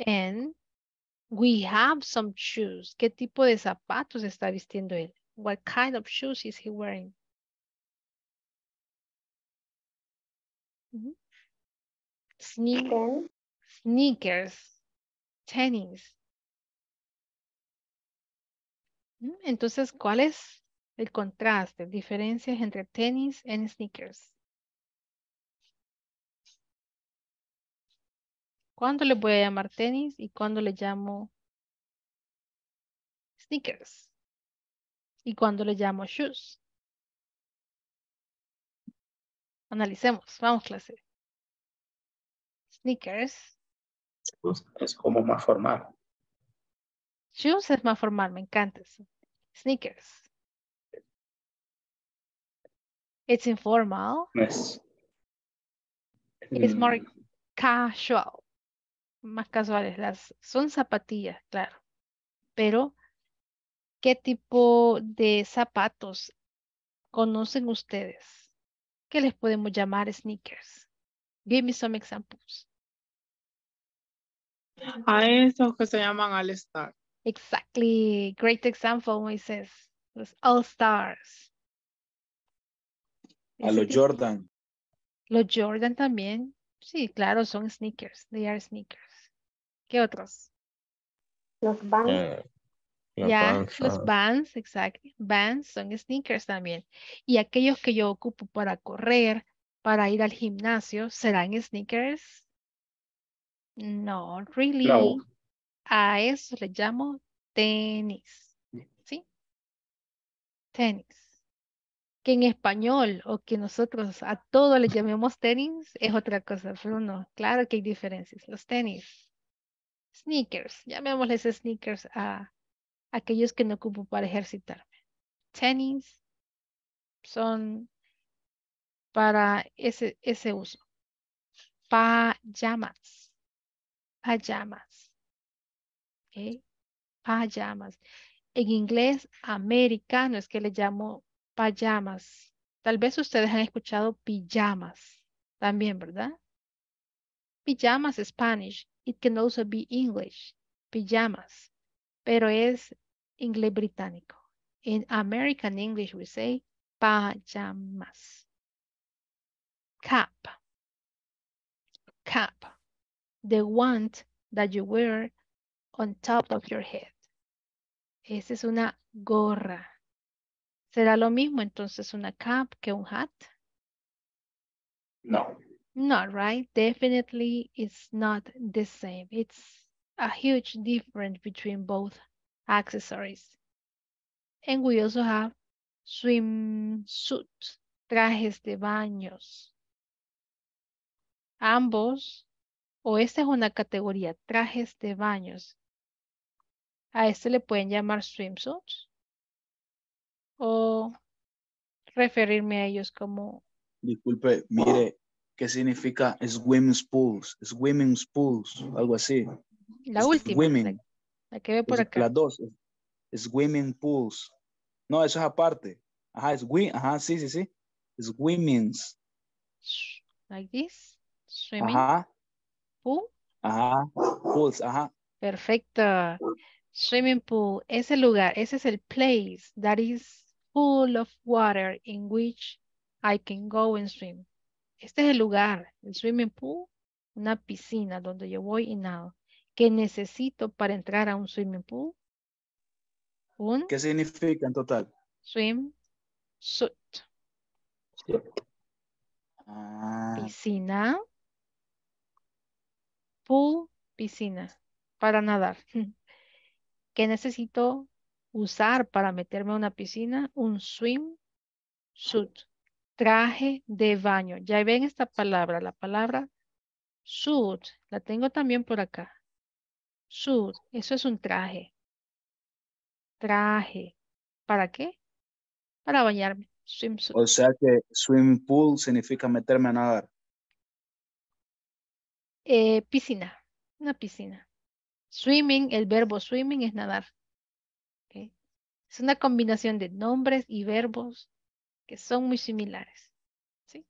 And we have some shoes. ¿Qué tipo de zapatos está vistiendo él? What kind of shoes is he wearing? Mm-hmm. Sneakers. Sneakers, tenis. Entonces, ¿cuál es el contraste, diferencias entre tenis y sneakers? ¿Cuándo le voy a llamar tenis y cuándo le llamo sneakers? ¿Y cuándo le llamo shoes? Analicemos, vamos clase. Sneakers. Es como más formal. Shoes es más formal, me encanta eso. Sneakers. It's informal. Yes. It's more casual. Más casuales. Las, son zapatillas, claro. Pero, ¿qué tipo de zapatos conocen ustedes? ¿Qué les podemos llamar sneakers? Give me some examples. A esos que se llaman All Stars. Exactly. Great example, Moisés. Los All Stars. A los Jordan. Los Jordan también. Sí, claro, son sneakers. They are sneakers. ¿Qué otros? Los Vans. Ya, yeah, los yeah, Vans, exacto. Vans son sneakers también. Y aquellos que yo ocupo para correr, para ir al gimnasio, ¿serán sneakers? No, really. No. A eso le llamo tenis. ¿Sí? Tenis. Que en español o que nosotros a todos le llamemos tenis es otra cosa, pero no. Claro que hay diferencias. Los tenis. Sneakers. Llamémosles sneakers a aquellos que no ocupo para ejercitarme. Tenis son para ese, ese uso. Pajamas. Pajamas. Okay. Pajamas. En inglés americano es que le llamo pajamas. Tal vez ustedes han escuchado pijamas también, ¿verdad? Pijamas es Spanish. It can also be English. Pijamas. Pero es inglés británico. In American English we say pajamas. Cap. Cap. The one that you wear on top of your head. Esa es una gorra. ¿Será lo mismo entonces una cap que un hat? No. No, right? Definitely it's not the same. It's a huge difference between both accessories. And we also have swimsuit, trajes de baños. Ambos, o esta es una categoría, trajes de baños. A este le pueden llamar swimsuits o referirme a ellos como... Disculpe, mire, ¿qué significa swimming pools? Swimming pools, algo así. La última. Swimming. La que ve por acá. Las dos. Swimming pools. No, eso es aparte. Ajá, swim, ajá, sí, sí, sí. Swimming. Like this. Swimming. Ajá. Pool. Ajá. Pools, ajá. Perfecto. Swimming pool, ese lugar, ese es el place that is full of water in which I can go and swim. Este es el lugar, el swimming pool, una piscina donde yo voy y nado. ¿Qué necesito para entrar a un swimming pool? Un ¿Qué significa en total? Swim suit. Sí. Ah. Piscina. Pool, piscina. Para nadar. ¿Qué necesito usar para meterme a una piscina? Un swimsuit. Traje de baño. Ya ven esta palabra. La palabra Suit, la tengo también por acá. Suit, eso es un traje. Traje. ¿Para qué? Para bañarme. Swimsuit. O sea que swim pool significa meterme a nadar. Eh, piscina. Una piscina. Swimming, el verbo swimming es nadar. ¿Okay? Es una combinación de nombres y verbos que son muy similares. ¿Sí?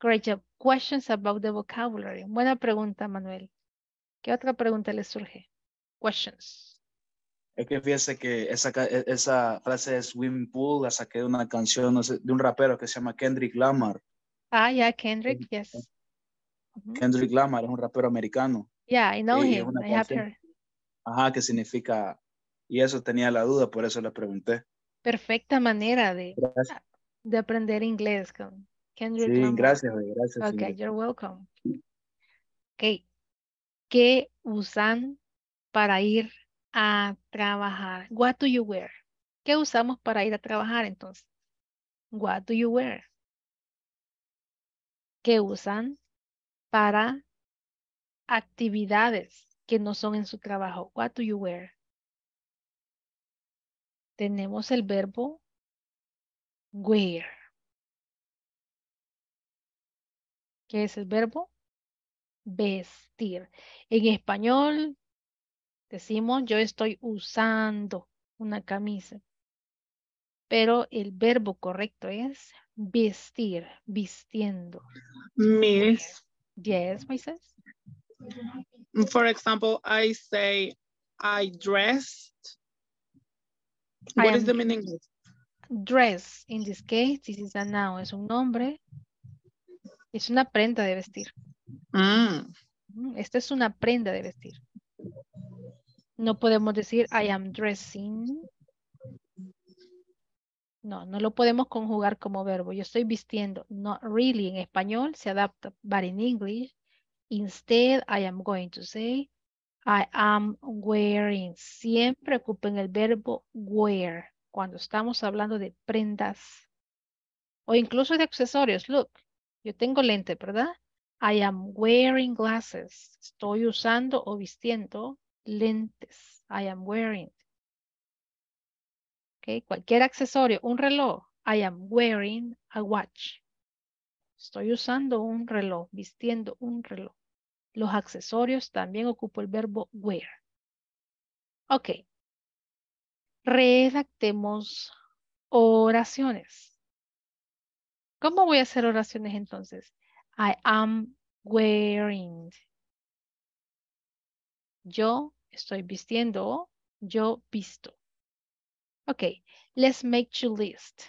Great job. Questions about the vocabulary. Buena pregunta, Manuel. ¿Qué otra pregunta les surge? Questions. Es que fíjese que esa, esa frase de swimming pool la saqué de una canción, no sé, de un rapero que se llama Kendrick Lamar. Ah, ya, yeah, Kendrick, yes. Kendrick Lamar es un rapero americano. Yeah, I know him. I have heard. Ajá, ¿qué significa? Y eso tenía la duda, por eso le pregunté. Perfecta manera de, de aprender inglés con Kendrick Lamar. Sí, gracias, gracias. Ok, señor. You're welcome. Ok. ¿Qué usan para ir a trabajar? What do you wear? ¿Qué usamos para ir a trabajar entonces? What do you wear? ¿Qué usan para actividades que no son en su trabajo? What do you wear? Tenemos el verbo wear. ¿Qué es el verbo? Vestir. En español decimos yo estoy usando una camisa. Pero el verbo correcto es vestir, vistiendo. Miss. Yes, Moisés. For example, I say I dressed. What I is the meaning? Dress. In this case, this is a noun. Es un nombre. Es una prenda de vestir. Mm. Esta es una prenda de vestir. No podemos decir I am dressing. No, no lo podemos conjugar como verbo. Yo estoy vistiendo. Not really. En español se adapta. But in English, instead, I am going to say, I am wearing. Siempre ocupen el verbo wear cuando estamos hablando de prendas o incluso de accesorios. Look, yo tengo lente, ¿verdad? I am wearing glasses. Estoy usando o vistiendo lentes. I am wearing. Okay. Cualquier accesorio, un reloj. I am wearing a watch. Estoy usando un reloj, vistiendo un reloj. Los accesorios también ocupo el verbo wear. Ok. Redactemos oraciones. ¿Cómo voy a hacer oraciones entonces? I am wearing. Yo estoy vistiendo, yo visto. Ok, let's make two lists.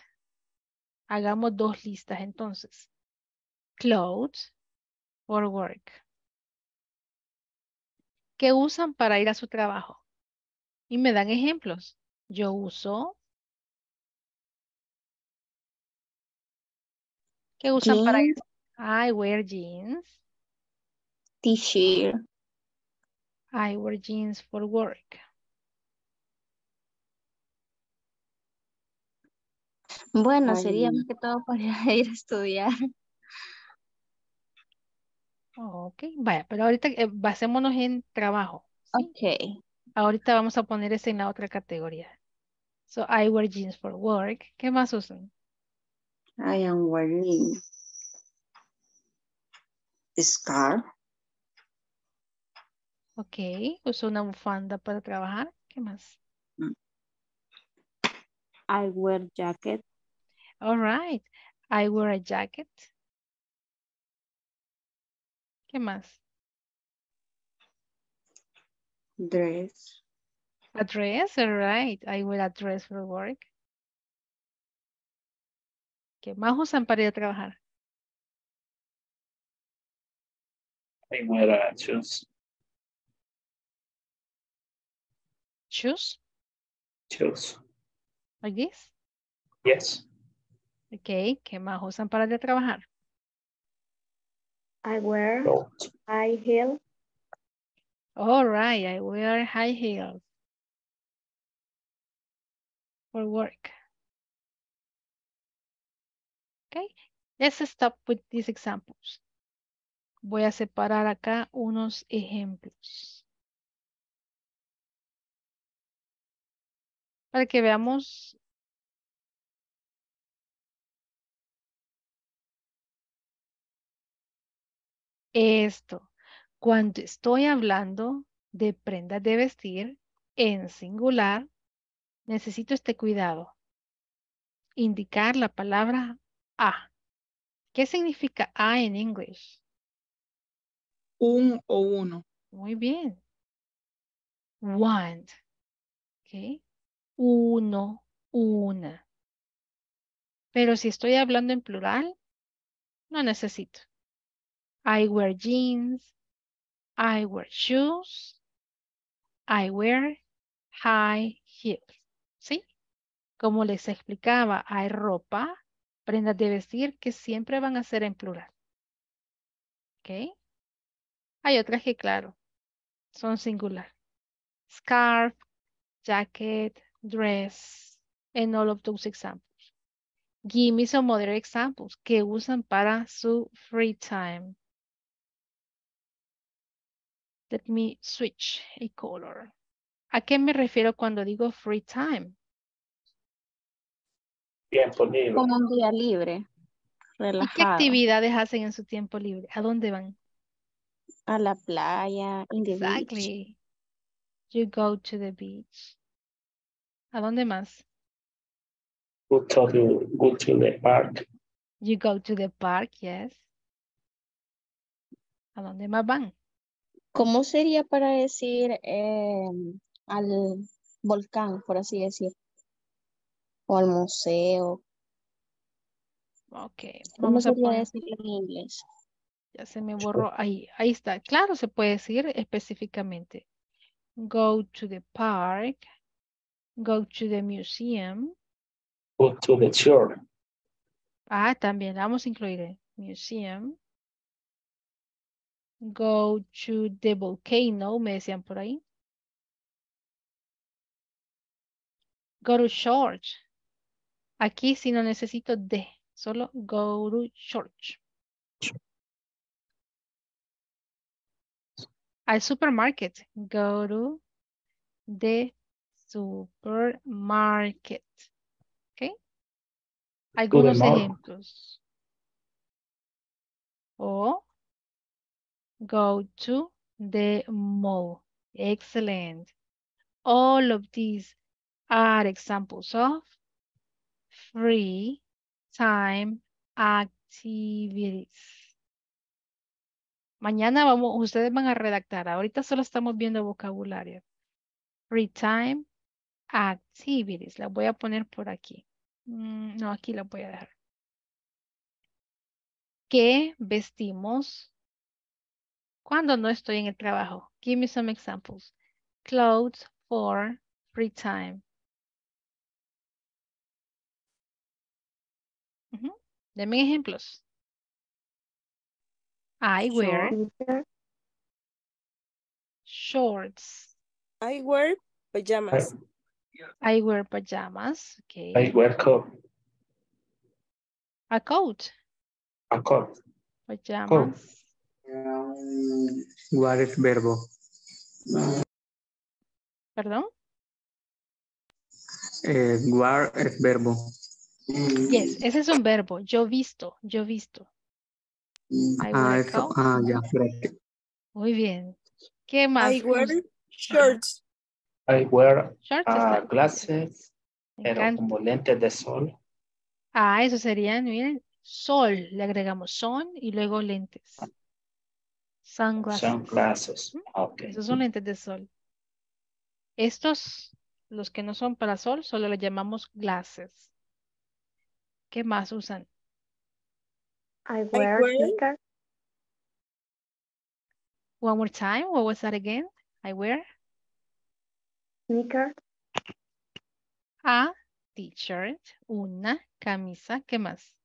Hagamos dos listas entonces. Clothes for work. ¿Qué usan para ir a su trabajo? Y me dan ejemplos. Yo uso. ¿Qué usan jeans. Para ir? I wear jeans. T-shirt. I wear jeans for work. Bueno, Ay. Sería más que todo para ir a estudiar. Oh, ok, vaya, pero ahorita eh, basémonos en trabajo. ¿Sí? Ok. Ahorita vamos a poner ese en la otra categoría. So, I wear jeans for work. ¿Qué más usan? I am wearing a scarf. Ok, uso una bufanda para trabajar. ¿Qué más? I wear a jacket. All right. I wear a jacket. ¿Qué más? Dress. A dress, all right. I wear a dress for work. ¿Qué más usan para ir a trabajar? I wear a shoes. Shoes? Shoes. Like this? Yes. Okay, ¿qué más usan para ir a trabajar? I wear high heels. All right, I wear high heels for work. Okay, let's stop with these examples. Voy a separar acá unos ejemplos para que veamos esto. Cuando estoy hablando de prendas de vestir en singular, necesito este cuidado. Indicar la palabra a. ¿Qué significa a en inglés? Un o uno. Muy bien. One. Okay. Uno, una. Pero si estoy hablando en plural, no necesito. I wear jeans. I wear shoes. I wear high heels. ¿Sí? Como les explicaba, hay ropa, prendas de vestir que siempre van a ser en plural. ¿Ok? Hay otras que, claro, son singular. Scarf, jacket, dress, and all of those examples. Give me some other examples que usan para su free time. Let me switch a color. ¿A qué me refiero cuando digo free time? Tiempo libre. Como un día libre, relajado. ¿Qué actividades hacen en su tiempo libre? ¿A dónde van? A la playa, in the exactly. Beach. You go to the beach. ¿A dónde más? Go to, the, go to the park. You go to the park, yes. ¿A dónde más van? ¿Cómo sería para decir eh, al volcán, por así decir? O al museo. Ok. Vamos a poner decir en inglés. Ya se me borró. Ahí, ahí está. Claro, se puede decir específicamente. Go to the park. Go to the museum. Go to the church. Ah, también. Vamos a incluir el museum. Go to the volcano. Me decían por ahí. Go to church. Aquí sí no necesito de. Solo go to church. Al supermarket. Go to the supermarket. ¿Ok? Algunos ejemplos. O go to the mall. Excellent. All of these are examples of free time activities. Mañana vamos, ustedes van a redactar. Ahorita solo estamos viendo vocabulario. Free time activities. La voy a poner por aquí. Mm, no, aquí la voy a dejar. ¿Qué vestimos cuando no estoy en el trabajo? Give me some examples. Clothes for free time. Uh-huh. Denme ejemplos. I wear shorts. I wear pajamas. I wear pajamas. Okay. I wear coat. A coat. A coat. Pajamas. What is verbo? Perdón. Eh, what es verbo. Yes, ese es un verbo. Yo visto. Yo visto. I ah, eso, ah, ya, correcto. Muy bien. ¿Qué más? I wear shirts. I wear shirts, uh, glasses, pero como lentes de sol. Ah, eso serían, miren, sol. Le agregamos son y luego lentes. Sunglasses. Sunglasses. ¿Mm? Okay. Esos son lentes de sol. Estos, los que no son para sol, solo los llamamos glasses. ¿Qué más usan? I wear sneakers. One more time. What was that again? I wear sneakers. A t-shirt, una camisa. ¿Qué más?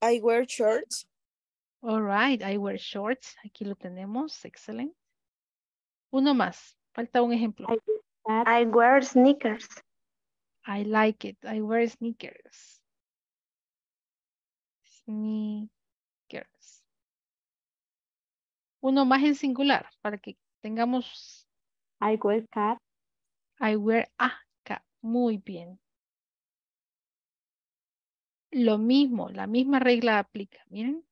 I wear shorts. All right. I wear shorts. Aquí lo tenemos. Excelente. Uno más. Falta un ejemplo. I, I wear sneakers. I like it. I wear sneakers. sneakers. Uno más en singular para que tengamos. I wear cap. I wear a cap. Muy bien. Lo mismo, la misma regla aplica. Miren.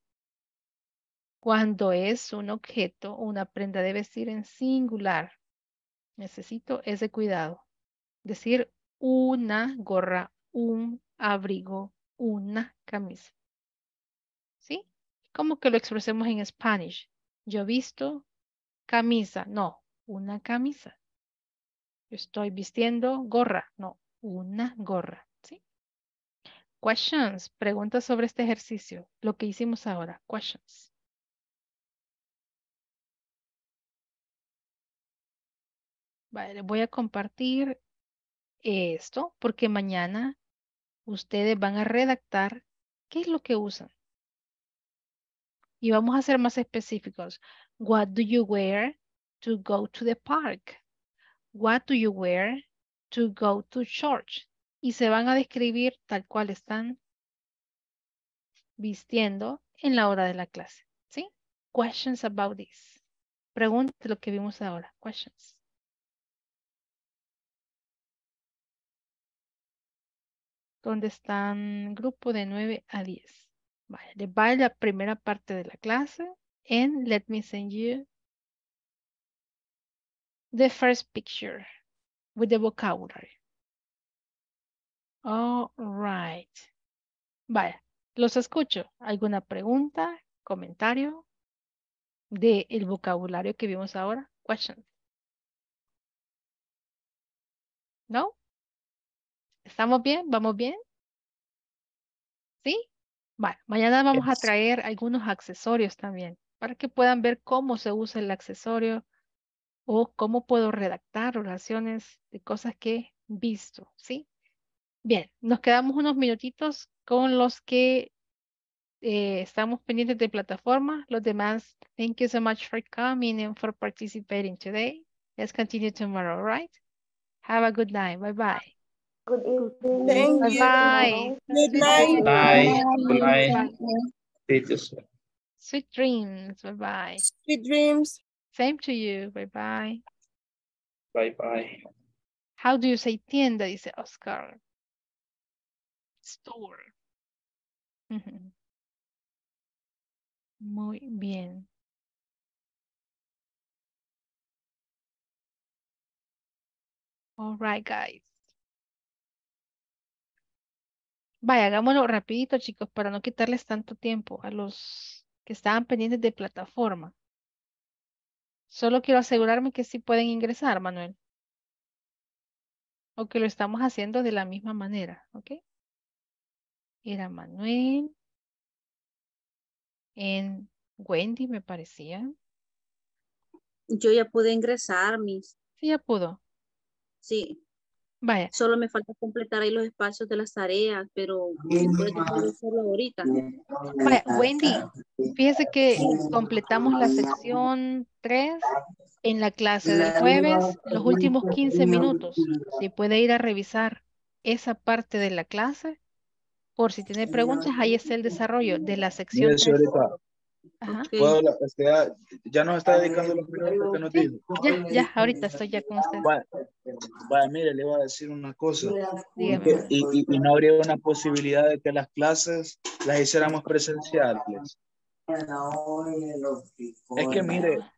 Cuando es un objeto o una prenda de vestir en singular, necesito ese cuidado. Decir una gorra, un abrigo, una camisa. ¿Sí? ¿Cómo que lo expresemos en Spanish? Yo visto camisa. No, una camisa. Yo estoy vistiendo gorra. No, una gorra. ¿Sí? Questions. Preguntas sobre este ejercicio. Lo que hicimos ahora. Questions. Vale, voy a compartir esto porque mañana ustedes van a redactar qué es lo que usan. Y vamos a ser más específicos. What do you wear to go to the park? What do you wear to go to church? Y se van a describir tal cual están vistiendo en la hora de la clase. ¿Sí? Questions about this. Pregúntate lo que vimos ahora. Questions. Donde están grupo de nueve a diez. Vale, va la primera parte de la clase. And let me send you the first picture with the vocabulary. All right. Vale, los escucho. ¿Alguna pregunta, comentario del vocabulario que vimos ahora? Question. ¿No? ¿Estamos bien? ¿Vamos bien? ¿Sí? Vale, mañana vamos a traer algunos accesorios también para que puedan ver cómo se usa el accesorio o cómo puedo redactar oraciones de cosas que he visto, ¿sí? Bien, nos quedamos unos minutitos con los que eh, estamos pendientes de plataforma. Los demás, thank you so much for coming and for participating today. Let's continue tomorrow, right? Have a good night. Bye-bye. Good evening. Thank bye you. Bye. Good night. Bye. Good night. Sweet dreams. Bye bye. Sweet dreams. Same to you. Bye bye. Bye bye. How do you say tienda? Dice Oscar. Store. Mm-hmm. Muy bien. All right, guys. Vaya, hagámoslo rapidito, chicos, para no quitarles tanto tiempo a los que estaban pendientes de plataforma. Solo quiero asegurarme que sí pueden ingresar, Manuel. O que lo estamos haciendo de la misma manera, ¿ok? Era Manuel. En Wendy, me parecía. Yo ya pude ingresar, Miss. Sí, ya pudo. Sí. Vaya. Solo me falta completar ahí los espacios de las tareas, pero se puede hacerlo ahorita. Vaya, Wendy, fíjese que completamos la sección tres en la clase del jueves, los últimos quince minutos. Se puede ir a revisar esa parte de la clase. Por si tiene preguntas, ahí está el desarrollo de la sección tres. Ajá. Puedo, o sea, ya nos está dedicando los primeros que nos sí, dijo. Ya, ya, ahorita estoy ya con usted. Vale, vale, mire, le voy a decir una cosa. Y, y, y no habría una posibilidad de que las clases las hiciéramos presenciales. Es que mire,